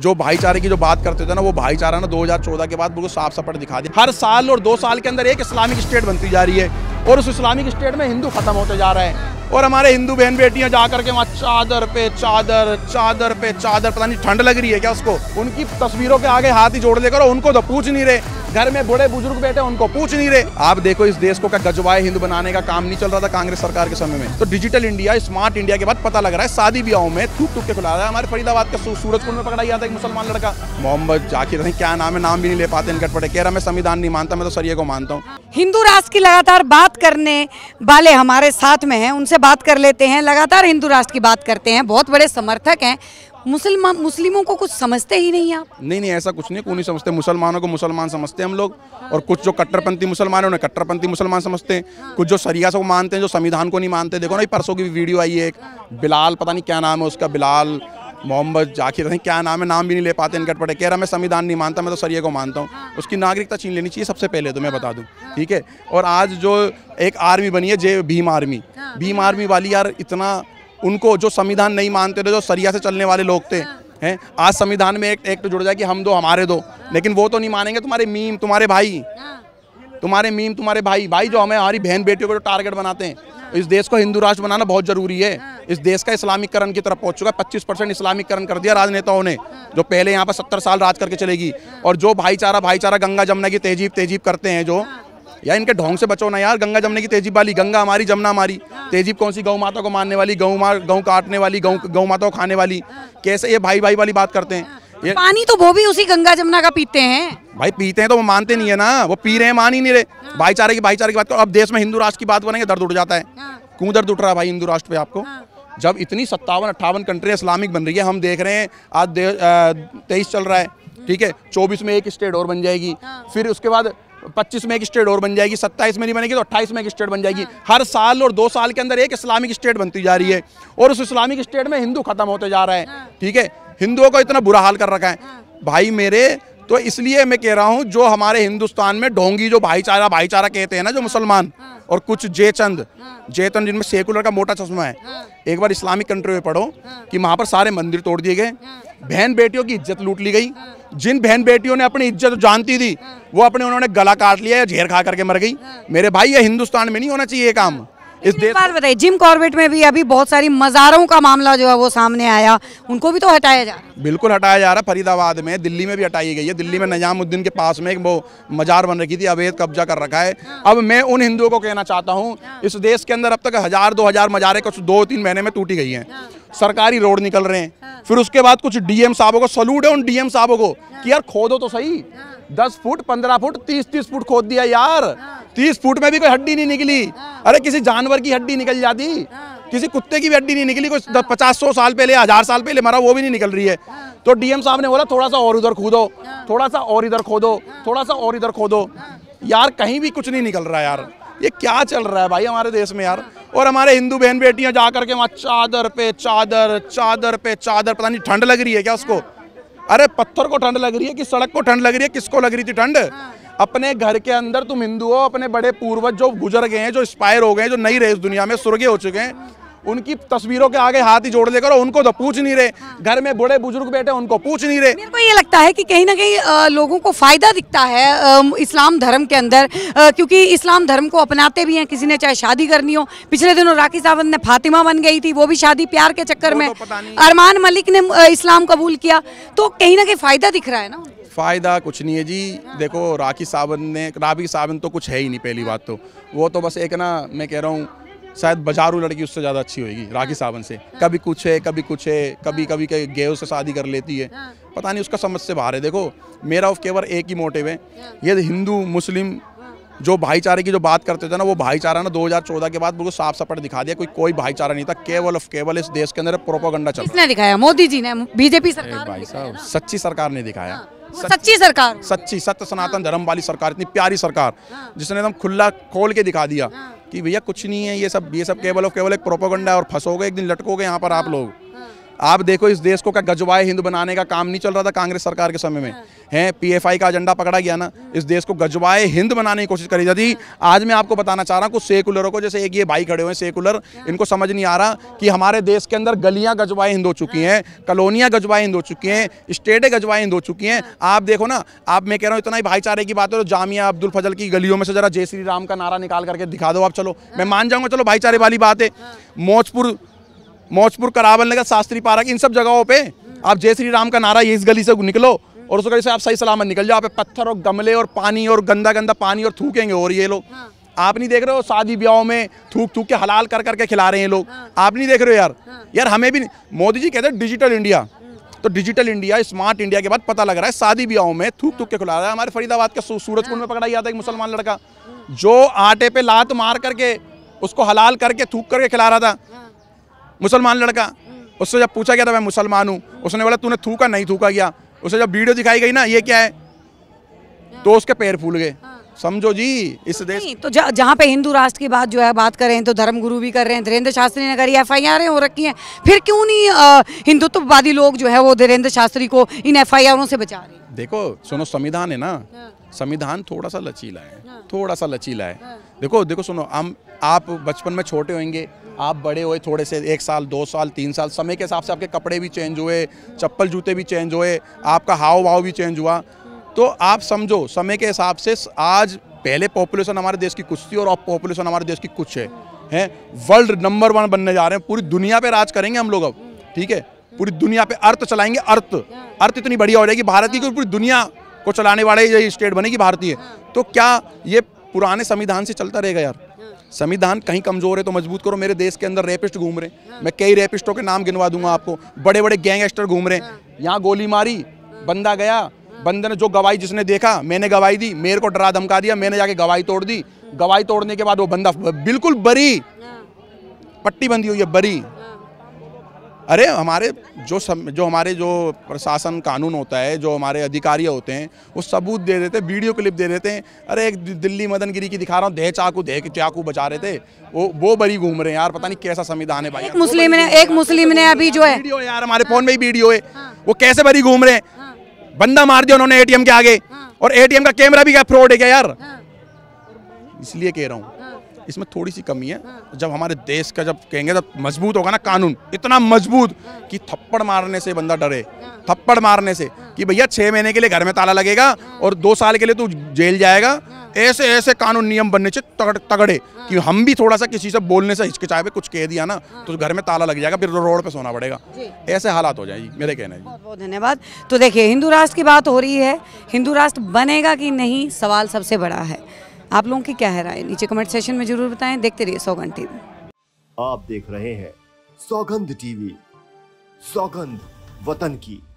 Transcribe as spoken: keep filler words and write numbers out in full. जो भाईचारे की जो बात करते थे ना, वो भाईचारा ना दो हज़ार चौदह के बाद बिल्कुल साफ सपट दिखा दिया। हर साल और दो साल के अंदर एक इस्लामिक स्टेट बनती जा रही है और उस इस्लामिक स्टेट में हिंदू खत्म होते जा रहे हैं। और हमारे हिंदू बहन बेटियां जा करके वहाँ चादर पे चादर चादर पे चादर, पता नहीं ठंड लग रही है क्या उसको। उनकी तस्वीरों के आगे हाथ ही जोड़ दे करो, उनको तो पूछ नहीं रहे। घर में बूढ़े बुजुर्ग बैठे, उनको पूछ नहीं रहे। आप देखो, इस देश को क्या गजवाए हिंद बनाने का काम नहीं चल रहा था कांग्रेस सरकार के समय में। तो डिजिटल इंडिया, स्मार्ट इंडिया के बाद पता लग रहा है शादी ब्याहों में थूक थूक के खुला रहा है। हमारे फरीदाबाद के सूरजपुर में पकड़ा गया था एक मुसलमान लड़का, मोहम्मद जाकिर, नहीं क्या नाम है, नाम भी नहीं ले पाते इनकट पड़े, कह रहा मैं संविधान नहीं मानता, मैं तो सरिये को मानता हूँ। हिंदू राष्ट्र की लगातार बात करने वाले हमारे साथ में हैं, उनसे बात कर लेते हैं। लगातार हिंदू राष्ट्र की बात करते हैं, बहुत बड़े समर्थक हैं। मुसलमान मुस्लिमों को कुछ समझते ही नहीं आप? नहीं नहीं, ऐसा कुछ नहीं, क्यों नहीं समझते। मुसलमानों को मुसलमान समझते हैं हम लोग, और कुछ जो कट्टरपंथी मुसलमान हैं उन्हें कट्टरपंथी मुसलमान समझते हैं, कुछ जो शरिया को मानते हैं, जो संविधान को नहीं मानते। देखो ना, परसों की वीडियो आई है, एक बिलाल, पता नहीं क्या नाम है उसका, बिलाल मोहम्मद जाकिर, नहीं क्या नाम है, नाम भी नहीं ले पाते इनकट पड़े, कह रहा मैं संविधान नहीं मानता, मैं तो शरिया को मानता हूँ। उसकी नागरिकता छीन लेनी चाहिए सबसे पहले, तो मैं बता दूँ, ठीक है। और आज जो एक आर्मी बनी है, जे भीम आर्मी, भीम आर्मी वाली यार, इतना उनको जो संविधान नहीं मानते थे, जो शरिया से चलने वाले लोग थे हैं, आज संविधान में एक एक्ट जुड़ जाए कि हम दो हमारे दो, लेकिन वो तो नहीं मानेंगे। तुम्हारे मीम, तुम्हारे भाई, तुम्हारे मीम, तुम्हारे भाई भाई जो हमें, हमारी बहन बेटियों को जो टारगेट बनाते हैं। इस देश को हिंदू राष्ट्र बनाना बहुत जरूरी है। इस देश का इस्लामीकरण की तरफ पहुंच चुका है, पच्चीस परसेंट इस्लामीकरण कर दिया राजनेताओं ने, जो पहले यहाँ पर सत्तर साल राज करके चलेगी। और जो भाईचारा भाईचारा गंगा जमुना की तेजीब तेजीब करते हैं, जो यार इनके ढोंग से बचो ना यार। गंगा जमने की तेजीब वाली, गंगा हमारी जमुना हमारी, तेजीब कौन सी, गौ माता को मारने वाली, गौ मार गौ काटने वाली, गौ गौ माता को खाने वाली। कैसे ये भाई भाई वाली बात करते हैं। ये पानी तो वो भी उसी गंगा जमुना का पीते हैं भाई, पीते हैं तो वो मानते नहीं है ना, वो पी रहे हैं, मान ही नहीं रहे। भाईचारे की भाईचारे की बात करो। अब देश में हिंदू राष्ट्र की बात बनेंगे दर्द उठ जाता है। क्यों दर्द उठ रहा है भाई हिंदू राष्ट्र पे आपको, जब इतनी सत्तावन अट्ठावन कंट्रियाँ इस्लामिक बन रही है। हम देख रहे हैं आज तेईस चल रहा है, ठीक है, चौबीस में एक स्टेट और बन जाएगी, फिर उसके बाद पच्चीस में एक स्टेट और बन जाएगी, सत्ताईस में नहीं बनेगी तो अट्ठाईस में एक स्टेट बन जाएगी। हर साल और दो साल के अंदर एक इस्लामिक स्टेट बनती जा रही है और उस इस्लामिक स्टेट में हिंदू खत्म होते जा रहे हैं, ठीक है। हिंदुओं को इतना बुरा हाल कर रखा है भाई मेरे, तो इसलिए मैं कह रहा हूँ, जो हमारे हिंदुस्तान में ढोंगी जो भाईचारा भाईचारा कहते हैं ना, जो मुसलमान और कुछ जे चंद जे चंद जिनमें सेकुलर का मोटा चश्मा है। एक बार इस्लामिक कंट्री में पढ़ो कि वहाँ पर सारे मंदिर तोड़ दिए गए, बहन बेटियों की इज्जत लूट ली गई। जिन बहन बेटियों ने अपनी इज्जत जानती थी, वो अपने उन्होंने गला काट लिया या झेर खा करके मर गई। मेरे भाई, ये हिंदुस्तान में नहीं होना चाहिए ये काम। इस देश बार बताइए, जिम कॉर्बेट में भी अभी बहुत सारी मज़ारों का मामला जो है वो सामने आया, उनको भी तो हटाया जा रहा है। बिल्कुल हटाया जा रहा है। फरीदाबाद में, दिल्ली में भी हटाई गई है। दिल्ली में निजामुद्दीन के पास में एक वो मज़ार बन रखी थी, अवैध कब्जा कर रखा है। अब मैं उन हिंदुओं को कहना चाहता हूँ, इस देश के अंदर अब तक हज़ार दो हज़ार मज़ारे कुछ दो तीन महीने में टूटी गई हैं। सरकारी रोड निकल रहे हैं। फिर उसके बाद कुछ डीएम साहबों को सलूट है, उन डीएम साहबों को कि यार खोदो तो सही, दस फुट पंद्रह फुट तीस तीस फुट खोद दिया यार। तीस फुट में भी कोई हड्डी नहीं निकली। अरे किसी जानवर की हड्डी निकल जाती, किसी कुत्ते की भी हड्डी नहीं निकली। कुछ पचास सौ साल पहले, हजार साल पहले मरा, वो भी नहीं निकल रही है। तो डीएम साहब ने बोला थोड़ा सा और उधर खोदो, थोड़ा सा और इधर खोदो, थोड़ा सा और इधर खोदो। यार कहीं भी कुछ नहीं निकल रहा यार। ये क्या चल रहा है भाई हमारे देश में यार। और हमारे हिंदू बहन बेटियां जा करके वहाँ चादर पे चादर चादर पे चादर, पता नहीं ठंड लग रही है क्या उसको। अरे पत्थर को ठंड लग रही है कि सड़क को ठंड लग रही है, किसको लग रही थी ठंड? अपने घर के अंदर तुम हिंदू हो, अपने बड़े पूर्वज जो गुजर गए हैं, जो एक्सपायर हो गए हैं, जो नहीं रहे इस दुनिया में, स्वर्गीय हो चुके हैं, उनकी तस्वीरों के आगे हाथ ही जोड़ दे करो, उनको तो पूछ नहीं रहे। घर में बूढ़े बुजुर्ग बैठे, उनको पूछ नहीं रहे। मेरे को ये लगता है कि कहीं ना कहीं लोगों को फायदा दिखता है इस्लाम धर्म के अंदर, क्योंकि इस्लाम धर्म को अपनाते भी हैं। किसी ने चाहे शादी करनी हो, पिछले दिनों राखी सावंत ने फातिमा बन गई थी, वो भी शादी प्यार के चक्कर में। अरमान मलिक ने इस्लाम कबूल किया, तो कहीं ना कहीं फायदा दिख रहा है ना। फ़ायदा कुछ नहीं है जी। देखो राखी सावंत ने, राखी सावंत तो कुछ है ही नहीं पहली बात तो। वो तो बस एक ना, मैं कह रहा हूँ शायद बाजारू लड़की उससे ज़्यादा अच्छी होगी राखी सावंत से। कभी कुछ है, कभी कुछ है, कभी कभी कहीं गेहूँ से शादी कर लेती है, पता नहीं, उसका समझ से बाहर है। देखो मेरा ऑफ केवल एक ही मोटिव है, ये हिंदू मुस्लिम जो भाईचारे की जो बात करते थे ना, वो भाईचारा ना दो हज़ार चौदह के बाद बिल्कुल साफ सपट दिखा दिया। कोई कोई भाईचारा नहीं था, केवल ऑफ केवल इस देश के अंदर प्रोपोगंडा चल रहा है। किसने दिखाया? मोदी जी ने, बीजेपी सरकार। भाई साहब सच्ची सरकार ने दिखाया, सच्ची सरकार, सच्ची सत्य सनातन धर्म वाली सरकार, इतनी प्यारी सरकार जिसने एकदम खुला खोल के दिखा दिया कि भैया कुछ नहीं है ये सब, ये सब केवल और केवल एक प्रोपोगंडा है और फंसोगे, एक दिन लटकोगे यहाँ पर आप लोग। आप देखो इस देश को क्या गजवाए हिंद बनाने का काम नहीं चल रहा था कांग्रेस सरकार के समय में है। पीएफआई का एजेंडा पकड़ा गया ना, इस देश को गजवाए हिंद बनाने की कोशिश करी जाती। आज मैं आपको बताना चाह रहा हूँ कुछ सेकुलरों को, जैसे एक ये भाई खड़े हुए हैं सेकुलर, इनको समझ नहीं आ रहा कि हमारे देश के अंदर गलियाँ गजवाए हिंद हो चुकी हैं, कॉलोनियाँ गजवाए हिंद हो चुकी हैं, स्टेटें गजवाए हिंद हो चुकी हैं। आप देखो ना, आप मैं कह रहा हूँ इतना ही भाईचारे की बात है तो जामिया अब्दुल फजल की गलियों में से जरा जय श्री राम का नारा निकाल करके दिखा दो आप, चलो मैं मान जाऊँगा, चलो भाईचारे वाली बात है। मौजपुर मौजपुर करावल नगर शास्त्री पारा की इन सब जगहों पे आप जय श्री राम का नारा ये इस गली से निकलो और उस गली से आप सही सलामत निकल जाओ। आप पत्थर और गमले और पानी और गंदा गंदा पानी और थूकेंगे और ये लोग हाँ। आप नहीं देख रहे हो शादी ब्याह में थूक थूक के हलाल कर करके खिला रहे हैं लोग हाँ। आप नहीं देख रहे हो यार हाँ। यार हमें भी मोदी जी कहते हैं डिजिटल इंडिया, तो डिजिटल इंडिया स्मार्ट इंडिया के बाद पता लग रहा है शादी ब्याहों में थूक थूक के खिला रहा है। हमारे फरीदाबाद के सूरजपुर में पकड़ा गया था एक मुसलमान लड़का जो आटे पे लात मार करके उसको हलाल करके थूक करके खिला रहा था, मुसलमान लड़का। उससे जब पूछा गया था मैं मुसलमान हूँ, उसने बोला तूने थूका नहीं थूका गया। उसे जब वीडियो दिखाई गई ना ये क्या है, तो उसके पैर फूल गए। समझो जी इस तो देश तो जहाँ पे हिंदू राष्ट्र की बात जो है बात करें तो धर्मगुरु भी कर रहे हैं, धीरेन्द्र शास्त्री ने करी, एफ आई आरें हो रखी हैं, फिर क्यों नहीं हिंदुत्ववादी तो लोग जो है वो धीरेन्द्र शास्त्री को इन एफ आई आरों से बचा रहे हैं? देखो सुनो, संविधान है ना, संविधान थोड़ा सा लचीला है, थोड़ा सा लचीला है। देखो देखो सुनो, हम आप बचपन में छोटे होंगे, आप बड़े हुए थोड़े से, एक साल दो साल तीन साल, समय के हिसाब से आपके कपड़े भी चेंज हुए, चप्पल जूते भी चेंज हुए, आपका हाव भाव भी चेंज हुआ। तो आप समझो समय के हिसाब से आज पहले पॉपुलेशन हमारे देश की कुछ थी और अब पॉपुलेशन हमारे देश की कुछ है, हैं वर्ल्ड नंबर वन बनने जा रहे हैं, पूरी दुनिया पे राज करेंगे हम लोग अब, ठीक है, पूरी दुनिया पे अर्थ चलाएंगे। अर्थ अर्थ इतनी बढ़िया हो जाएगी भारत की, पूरी दुनिया को चलाने वाले ये स्टेट बनेगी भारतीय। तो क्या ये पुराने संविधान से चलता रहेगा यार? संविधान कहीं कमजोर है तो मजबूत करो। मेरे देश के अंदर रेपिस्ट घूम रहे, मैं कई रेपिस्टों के नाम गिनवा दूंगा आपको, बड़े बड़े गैंगस्टर घूम रहे हैं। यहाँ गोली मारी, बंदा गया, बंदे ने जो गवाही जिसने देखा, मैंने गवाही दी, मेरे को डरा धमका दिया, मैंने जाके गवाही तोड़ दी। गवाही तोड़ने के बाद वो बंदा बिल्कुल बरी, पट्टी बंधी हुई है बरी। अरे हमारे जो सम, जो हमारे जो प्रशासन कानून होता है, जो हमारे अधिकारी होते हैं, वो सबूत दे देते हैं, वीडियो क्लिप दे देते हैं। अरे एक दिल्ली मदन गिरी की दिखा रहा हूँ, दे चाकू दे चाकू बचा रहे थे, वो वो बरी घूम रहे हैं यार। पता नहीं कैसा संविधान है भाई। एक मुस्लिम ने एक मुस्लिम ने अभी जो है वीडियो यार हमारे फोन में ही वीडियो है, वो कैसे बरी घूम रहे हैं। बंदा मार दिया उन्होंने ए टी एम के आगे, और ए टी एम का कैमरा भी क्या फ्रॉड है क्या यार? इसलिए कह रहा हूँ इसमें थोड़ी सी कमी है। जब हमारे देश का जब कहेंगे तब मजबूत होगा ना कानून, इतना मजबूत कि थप्पड़ मारने से बंदा डरे, थप्पड़ मारने से कि भैया छः महीने के लिए घर में ताला लगेगा और दो साल के लिए तू जेल जाएगा। ऐसे ऐसे कानून नियम बनने चाहिए तगड़, तगड़े कि हम भी थोड़ा सा किसी से बोलने से हिचकिचाए पे कुछ कह दिया ना तो घर में ताला लग जाएगा, फिर रोड पे सोना पड़ेगा, ऐसे हालात हो जाएगी। मेरे कहने बहुत बहुत धन्यवाद। तो देखिए हिंदू राष्ट्र की बात हो रही है, हिंदू राष्ट्र बनेगा कि नहीं सवाल सबसे बड़ा है। आप लोगों की क्या है राय नीचे कमेंट सेशन में जरूर बताएं। देखते रहिए सौगंध टीवी। आप देख रहे हैं सौगंध टीवी। सौगंध वतन की।